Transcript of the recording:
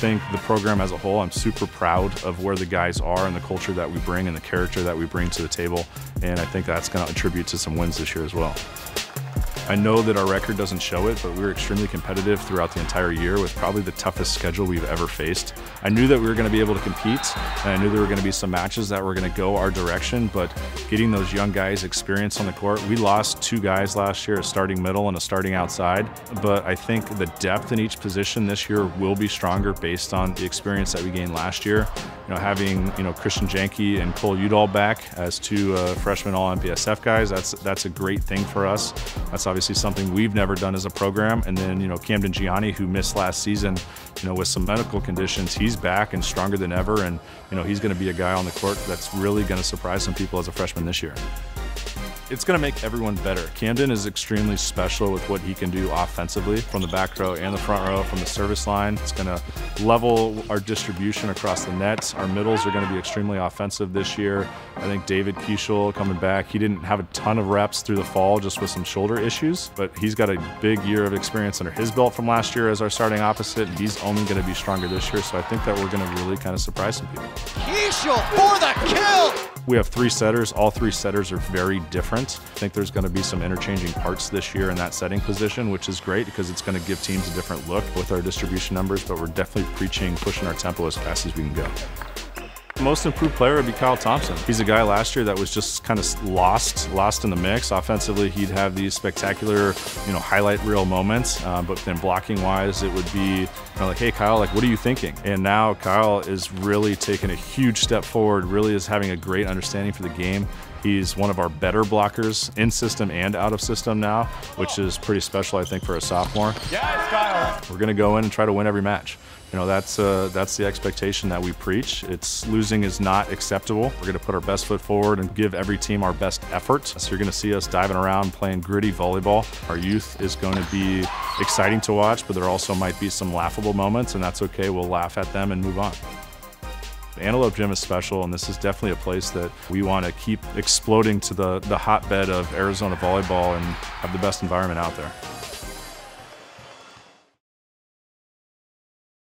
think the program as a whole, I'm super proud of where the guys are and the culture that we bring and the character that we bring to the table. And I think that's going to attribute to some wins this year as well. I know that our record doesn't show it, but we were extremely competitive throughout the entire year with probably the toughest schedule we've ever faced. I knew that we were going to be able to compete, and I knew there were going to be some matches that were going to go our direction, but getting those young guys experience on the court, we lost two guys last year, a starting middle and a starting outside, but I think the depth in each position this year will be stronger based on the experience that we gained last year. You know, having, you know, Christian Janke and Cole Udall back as two freshman All-NPSF guys, that's a great thing for us. That's obviously something we've never done as a program. And then, you know, Camden Gianni, who missed last season, you know, with some medical conditions, he's back and stronger than ever. And, you know, he's going to be a guy on the court that's really going to surprise some people as a freshman this year. It's going to make everyone better. Camden is extremely special with what he can do offensively from the back row and the front row, from the service line. It's going to level our distribution across the net. Our middles are going to be extremely offensive this year. I think David Kieschel coming back, he didn't have a ton of reps through the fall just with some shoulder issues, but he's got a big year of experience under his belt from last year as our starting opposite. He's only going to be stronger this year, so I think that we're going to really kind of surprise some people. Kieschel for the kill! We have three setters. All three setters are very different. I think there's going to be some interchanging parts this year in that setting position, which is great because it's going to give teams a different look with our distribution numbers, but we're definitely pushing our tempo as fast as we can go. Most improved player would be Kyle Thompson. He's a guy last year that was just kind of lost in the mix. Offensively, he'd have these spectacular, you know, highlight reel moments, but then blocking wise, it would be, you know, like, hey Kyle, like, what are you thinking? And now Kyle is really taking a huge step forward, really is having a great understanding for the game. He's one of our better blockers in system and out of system now, which is pretty special, I think, for a sophomore. Yes, Kyle! We're gonna go in and try to win every match. You know, that's the expectation that we preach. It's losing is not acceptable. We're gonna put our best foot forward and give every team our best effort. So you're gonna see us diving around, playing gritty volleyball. Our youth is gonna be exciting to watch, but there also might be some laughable moments, and that's okay. We'll laugh at them and move on. Antelope Gym is special, and this is definitely a place that we want to keep exploding to the hotbed of Arizona volleyball and have the best environment out there.